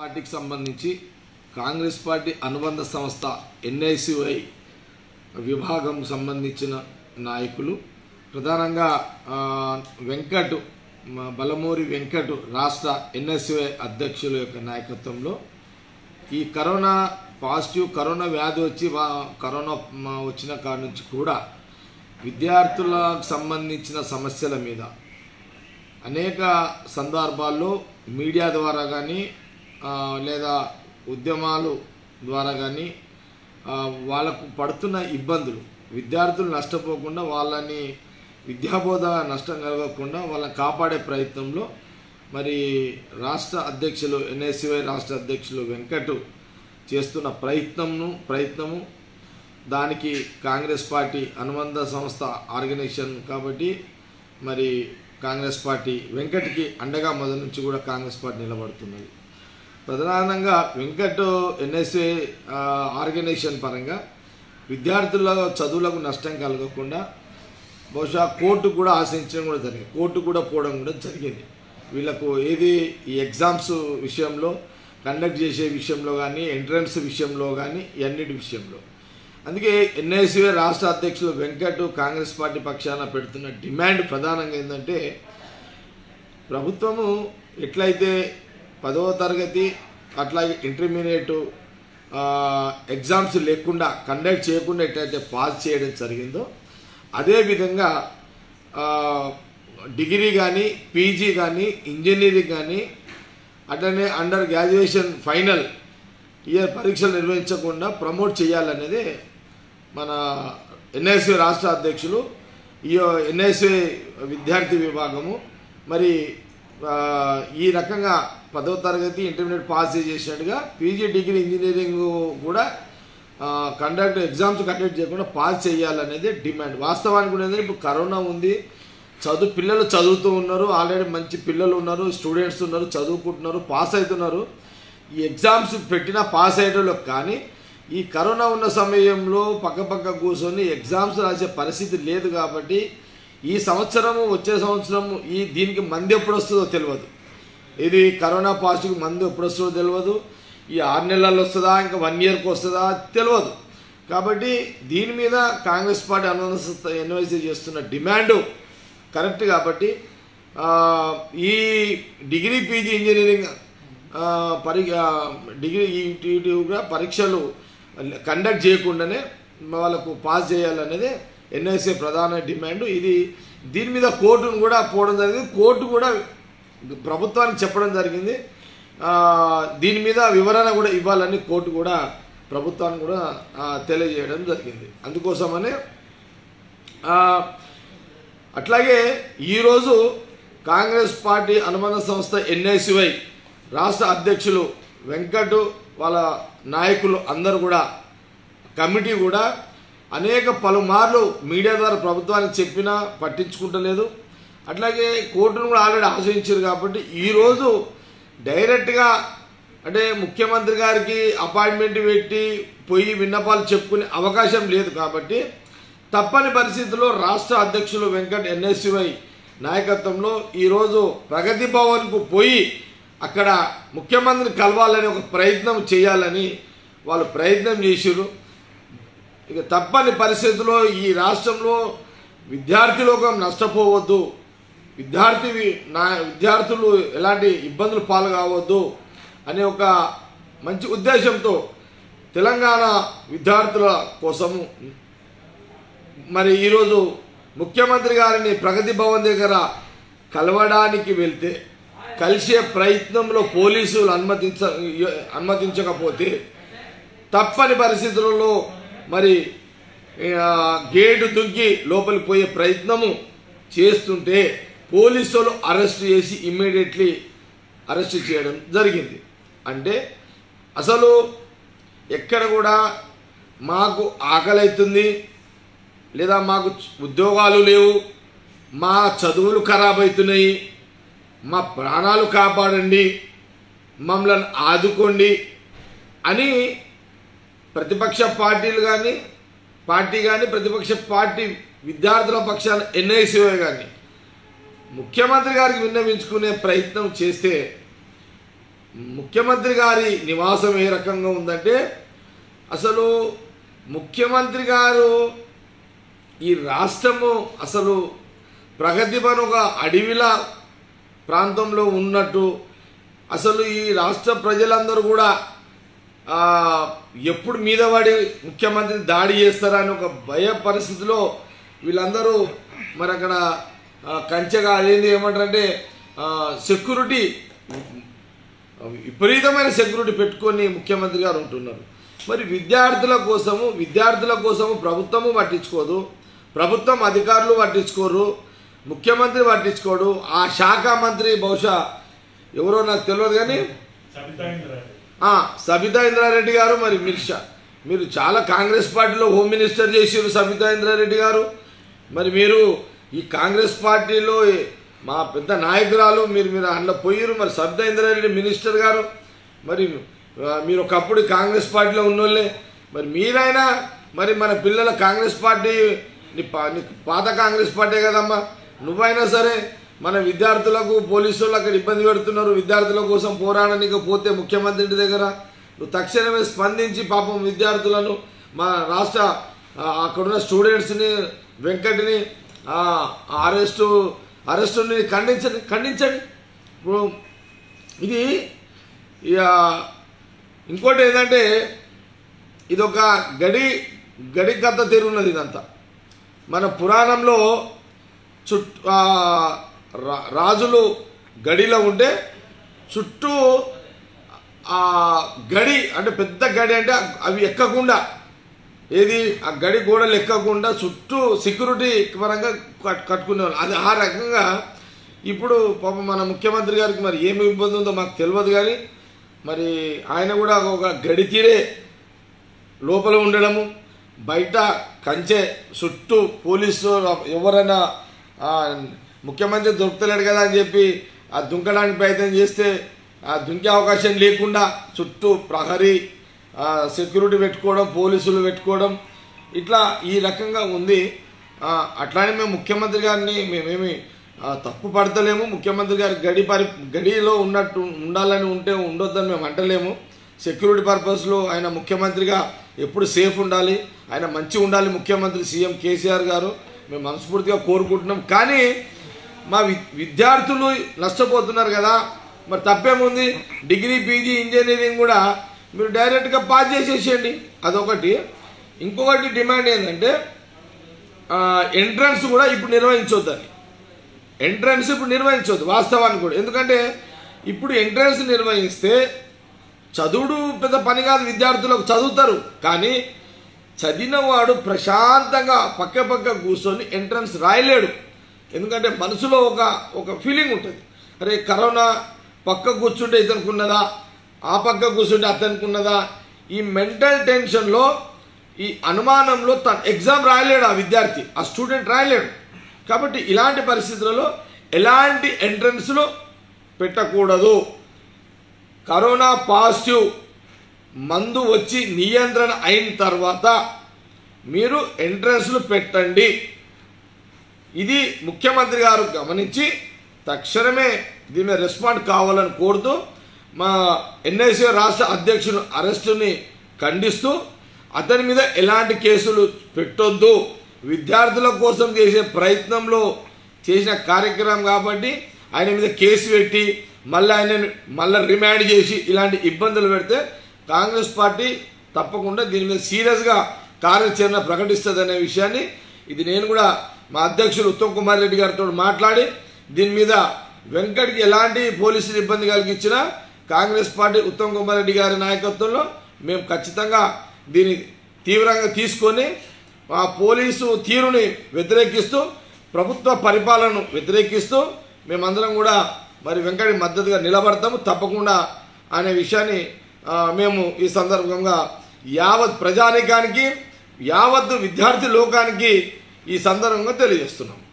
పార్టీకి సంబంధించి కాంగ్రెస్ పార్టీ అనుబంధ సంస్థ NSUI విభాగం సంబంధించిన నాయకులు ప్రధానంగా వెంకటు బలమూరి వెంకటు రాష్ట్ర NSUI అధ్యక్షుల యొక్క నాయకత్వంలో ఈ కరోనా పాజిటివ్ కరోనా వ్యాధి వచ్చి కరోనా వచ్చిన కారణం నుంచి కూడా విద్యార్థులకు సంబంధించిన సమస్యల మీద అనేక సందర్భాల్లో మీడియా ద్వారా గాని లేదా ఉద్యమాలు ద్వారా గాని వాళ్ళకు పడుతున్న ఇబ్బందులు విద్యార్థులు నష్టపోకుండా వాళ్ళని విద్యాబోధ నష్టం కలగకుండా వాళ్ళని కాపాడే ప్రయత్నంలో మరి రాష్ట్ర అధ్యక్షులు NSUI రాష్ట్ర అధ్యక్షులు వెంకట్ చేస్తున్న ప్రయత్నము దానికి కాంగ్రెస్ పార్టీ అనుబంధ సంస్థ ఆర్గనైజేషన్ కాబట్టి మరి కాంగ్రెస్ పార్టీ వెంకట్కి అండగా మదన్ నుంచి కూడా కాంగ్రెస్ పార్టీ నిలబడుతున్నది ప్రధానంగా వెంకట్ NSUI ఆర్గనైజేషన్ పరంగా విద్యార్థుల చదువులకు నష్టం కలగకుండా బహుశా కోర్టు కూడా ఆశించడం కూడా జరిగింది కోర్టు కూడా పోవడం కూడా జరిగింది వీళ్ళకు ఏది ఈ ఎగ్జామ్స్ విషయంలో కండక్ట్ చేసే విషయంలో కానీ ఎంట్రన్స్ విషయంలో కానీ అన్నిటి విషయంలో అందుకే NSUI రాష్ట్ర అధ్యక్షులు వెంకట్ కాంగ్రెస్ పార్టీ పక్షాన పెడుతున్న డిమాండ్ ప్రధానంగా ఏంటంటే ప్రభుత్వము ఎట్లయితే 10వ తరగతి అట్లాగే ఇంటర్మీడియట్ ఎగ్జామ్స్ లేకుండా కండక్ట్ చేయకుండా ఎట్లయితే పాస్ చేయడం జరిగిందో అదేవిధంగా డిగ్రీ కానీ పీజీ కానీ ఇంజనీరింగ్ కానీ అట్లనే అండర్ గ్రాడ్యుయేషన్ ఫైనల్ ఇయర్ పరీక్షలు నిర్వహించకుండా ప్రమోట్ చేయాలనేది మన NSUI రాష్ట్ర అధ్యక్షులు ఈ NSUI విద్యార్థి విభాగము మరి ఈ రకంగా 10వ తరగతి ఇంటర్మీడియట్ పాస్ చేసినట్టుగా పీజీ డిగ్రీ ఇంజనీరింగ్ కూడా ఎగ్జామ్స్ కండక్ట్ చేయకుండా పాస్ చేయాలనేది డిమాండ్ వాస్తవానికి కూడా ఏంటంటే ఇప్పుడు కరోనా ఉంది పిల్లలు చదువుతూ ఉన్నారు ఆల్రెడీ మంచి పిల్లలు ఉన్నారు స్టూడెంట్స్ ఉన్నారు చదువుకుంటున్నారు పాస్ అవుతున్నారు ఈ ఎగ్జామ్స్ పెట్టినా పాస్ అయ్యేటోళ్ళకి కానీ ఈ కరోనా ఉన్న సమయంలో పక్కపక్క కూర్చొని ఎగ్జామ్స్ రాసే పరిస్థితి లేదు కాబట్టి ఈ సంవత్సరము వచ్చే సంవత్సరము దీనికి మంది ఎప్పుడు వస్తుందో తెలియదు ఇది కరోనా పాజిటివ్ మంది ఎప్పుడు వస్తుందో తెలియదు ఈ 6 నెలల్లో వస్తుందా ఇంకా 1 ఇయర్కి వస్తుందా తెలియదు కాబట్టి దీని మీద కాంగ్రెస్ పార్టీ అన్వయిస్ చేస్తున్న డిమాండు కరెక్ట్ కాబట్టి ఈ డిగ్రీ పీజీ ఇంజనీరింగ్ పరీక్షలు కండక్ట్ చేయకుండానే వాళ్ళకు పాస్ చేయాలనేది NSA ప్రధాన డిమాండ్ ఇది దీని మీద కోర్టును కూడా పోవడం జరిగింది కోర్టు కూడా ప్రభుత్వానికి చెప్పడం జరిగింది దీని మీద వివరణ కూడా ఇవ్వాలని కోర్టు కూడా ప్రభుత్వాన్ని కూడా తెలియజేయడం జరిగింది అందుకోసమనే అట్లాగే ఈరోజు కాంగ్రెస్ పార్టీ అనుబంధ సంస్థ NSUI రాష్ట్ర అధ్యక్షులు వెంకట్ వాళ్ళ నాయకులు అందరూ కూడా కమిటీ కూడా అనేక పలుమార్లు మీడియా ద్వారా ప్రభుత్వానికి చెప్పినా పట్టించుకుంటలేదు అట్లాగే కోర్టును కూడా ఆల్రెడీ ఆశ్రయించారు కాబట్టి ఈరోజు డైరెక్ట్గా అంటే ముఖ్యమంత్రి గారికి అపాయింట్మెంట్ పెట్టి పోయి విన్నపాలు చెప్పుకునే అవకాశం లేదు కాబట్టి తప్పని పరిస్థితుల్లో రాష్ట్ర అధ్యక్షులు వెంకట్ NSUI నాయకత్వంలో ఈరోజు ప్రగతి భవన్కు పోయి అక్కడ ముఖ్యమంత్రిని కలవాలని ఒక ప్రయత్నం చేయాలని వాళ్ళు ప్రయత్నం చేశారు ఇక తప్పని పరిస్థితుల్లో ఈ రాష్ట్రంలో విద్యార్థి లోకం నష్టపోవద్దు విద్యార్థులు ఎలాంటి ఇబ్బందులు పాల్గొనవద్దు అనే ఒక మంచి ఉద్దేశంతో తెలంగాణ విద్యార్థుల కోసము మరి ఈరోజు ముఖ్యమంత్రి గారిని ప్రగతి భవన్ దగ్గర కలవడానికి వెళ్తే కలిసే ప్రయత్నంలో పోలీసులు అనుమతించకపోతే తప్పని పరిస్థితులలో మరి గేటు దుంకి లోపలికి పోయే ప్రయత్నము చేస్తుంటే పోలీసులు అరెస్ట్ చేసి ఇమ్మీడియట్లీ అరెస్ట్ చేయడం జరిగింది అంటే అసలు ఎక్కడ కూడా మాకు ఆకలి అవుతుంది లేదా మాకు ఉద్యోగాలు లేవు మా చదువులు ఖరాబ్ అవుతున్నాయి మా ప్రాణాలు కాపాడండి మమ్మల్ని ఆదుకోండి అని ప్రతిపక్ష పార్టీలు కానీ ప్రతిపక్ష పార్టీ విద్యార్థుల పక్షాన NSUI కానీ ముఖ్యమంత్రి గారికి విన్నవించుకునే ప్రయత్నం చేస్తే ముఖ్యమంత్రి గారి నివాసం ఏ రకంగా ఉందంటే అసలు ముఖ్యమంత్రి గారు ఈ రాష్ట్రము అసలు ప్రగతిపనుగ అడివిల ప్రాంతంలో ఉన్నట్టు అసలు ఈ రాష్ట్ర ప్రజలందరూ కూడా ఎప్పుడు మీదవాడి ముఖ్యమంత్రి దాడి చేస్తారని ఒక భయ పరిస్థితిలో వీళ్ళందరూ మరి అక్కడ కంచగా అదేంది ఏమంటారంటే సెక్యూరిటీ విపరీతమైన సెక్యూరిటీ పెట్టుకొని ముఖ్యమంత్రి గారు ఉంటున్నారు. మరి విద్యార్థుల కోసము ప్రభుత్వము పట్టించుకోదు, ప్రభుత్వం అధికారులు పట్టించుకోరు, ముఖ్యమంత్రి పట్టించుకోడు. ఆ శాఖ మంత్రి బహుశా ఎవరో నాకు తెలియదు కానీ సబితా ఇంద్రారెడ్డి గారు. మరి మీరు చాలా కాంగ్రెస్ పార్టీలో హోమ్ మినిస్టర్ చేసారు సబితా ఇంద్రారెడ్డి గారు. మరి మీరు ఈ కాంగ్రెస్ పార్టీలో మా పెద్ద నాయకురాలు, మీరు అందులో పోయారు. మరి సబితా ఇంద్రారెడ్డి మినిస్టర్ గారు, మరి మీరు ఒకప్పుడు కాంగ్రెస్ పార్టీలో ఉన్నోళ్ళే. మరి మీరైనా మరి మన పిల్లల కాంగ్రెస్ పార్టీ పాత కాంగ్రెస్ పార్టీ కదమ్మా, నువ్వైనా సరే మన విద్యార్థులకు పోలీసులు అక్కడ ఇబ్బంది పెడుతున్నారు, విద్యార్థుల కోసం పోరాడడానికి పోతే ముఖ్యమంత్రి ఇంటి దగ్గర నువ్వు తక్షణమే స్పందించి పాపం విద్యార్థులను మా రాష్ట్ర అక్కడున్న స్టూడెంట్స్ని వెంకట్ని అరెస్టుని ఖండించండి. ఇప్పుడు ఇది ఇంకోటి ఏంటంటే ఇదొక గడి కథ తీరున్నది. ఇదంతా మన పురాణంలో రాజులు గడిలో ఉంటే చుట్టూ గడి అంటే పెద్ద గడి అంటే అవి ఎక్కకుండా ఏది ఆ గడి గోడలు ఎక్కకుండా చుట్టూ సెక్యూరిటీ పరంగా కట్టుకునేవాళ్ళు. అది ఆ రకంగా ఇప్పుడు పాప మన ముఖ్యమంత్రి గారికి మరి ఏమి ఇబ్బంది ఉందో మాకు తెలియదు కానీ మరి ఆయన కూడా ఒక గడి తీరే లోపల ఉండడము, బయట కంచె చుట్టూ పోలీసు ఎవరైనా ముఖ్యమంత్రి దొరుకుతలేడు కదా అని చెప్పి ఆ దుంకడానికి ప్రయత్నం చేస్తే ఆ దుంకే అవకాశం లేకుండా చుట్టూ ప్రహరీ సెక్యూరిటీ పెట్టుకోవడం, పోలీసులు పెట్టుకోవడం, ఇట్లా ఈ రకంగా ఉంది. అట్లానే మేము ముఖ్యమంత్రి గారిని మేమేమి తప్పు పడతలేము, ముఖ్యమంత్రి గారి గడిలో ఉన్నట్టు ఉండాలని ఉంటే ఉండొద్దని మేము అంటలేము. సెక్యూరిటీ పర్పస్లో ఆయన ముఖ్యమంత్రిగా ఎప్పుడు సేఫ్ ఉండాలి, ఆయన మంచి ఉండాలి ముఖ్యమంత్రి సీఎం కేసీఆర్ గారు, మేము మనస్ఫూర్తిగా కోరుకుంటున్నాం. కానీ మా విద్యార్థులు నష్టపోతున్నారు కదా, మరి తప్పేముంది? డిగ్రీ పీజీ ఇంజనీరింగ్ కూడా మీరు డైరెక్ట్గా పాస్ చేసేసేయండి, అదొకటి. ఇంకొకటి డిమాండ్ ఏంటంటే ఎంట్రన్స్ కూడా ఇప్పుడు నిర్వహించొద్దని, ఎంట్రన్స్ ఇప్పుడు నిర్వహించొద్దు వాస్తవానికి కూడా. ఎందుకంటే ఇప్పుడు ఎంట్రన్స్ నిర్వహిస్తే చదువుడు పెద్ద పని కాదు, విద్యార్థులకు చదువుతారు. కానీ చదివినవాడు ప్రశాంతంగా పక్క కూర్చొని ఎంట్రన్స్ రాయలేడు. ఎందుకంటే మనసులో ఒక ఫీలింగ్ ఉంటుంది, అరే కరోనా పక్క కూర్చుంటే ఇతనుకున్నదా, ఆ పక్క కూర్చుంటే అతనుకున్నదా, ఈ మెంటల్ టెన్షన్లో ఈ అనుమానంలో తను ఎగ్జామ్ రాయలేడు, ఆ విద్యార్థి ఆ స్టూడెంట్ రాయలేడు. కాబట్టి ఇలాంటి పరిస్థితులలో ఎలాంటి ఎంట్రన్స్లో పెట్టకూడదు. కరోనా పాజిటివ్ మందు వచ్చి నియంత్రణ అయిన తర్వాత మీరు ఎంట్రన్స్లు పెట్టండి. ఇది ముఖ్యమంత్రి గారు గమనించి తక్షణమే దీని రెస్పాండ్ కావాలని కోరుతూ మా ఎన్ఎస్ఏ రాష్ట్ర అధ్యక్షుని అరెస్టుని ఖండిస్తూ అతని మీద ఎలాంటి కేసులు పెట్టొద్దు. విద్యార్థుల కోసం చేసే ప్రయత్నంలో చేసిన కార్యక్రమం కాబట్టి ఆయన మీద కేసు పెట్టి మళ్ళీ ఆయనను మళ్ళీ రిమాండ్ చేసి ఇలాంటి ఇబ్బందులు పెడితే కాంగ్రెస్ పార్టీ తప్పకుండా దీని మీద సీరియస్గా కార్యాచరణ ప్రకటిస్తుందనే విషయాన్ని ఇది నేను కూడా మా అధ్యక్షులు ఉత్తమ్ కుమార్ రెడ్డి గారితో మాట్లాడి దీని మీద వెంకట్కి ఎలాంటి పోలీసులు ఇబ్బంది కలిగించినా కాంగ్రెస్ పార్టీ ఉత్తమ్ కుమార్ రెడ్డి గారి నాయకత్వంలో మేము ఖచ్చితంగా దీన్ని తీవ్రంగా తీసుకొని ఆ పోలీసు తీరుని వ్యతిరేకిస్తూ, ప్రభుత్వ పరిపాలనను వ్యతిరేకిస్తూ మేమందరం కూడా మరి వెంకటి మద్దతుగా నిలబడతాము తప్పకుండా అనే విషయాన్ని మేము ఈ సందర్భంగా యావత్ ప్రజానీకానికి, యావత్ విద్యార్థి లోకానికి ఈ సందర్భంగా తెలియజేస్తున్నాము.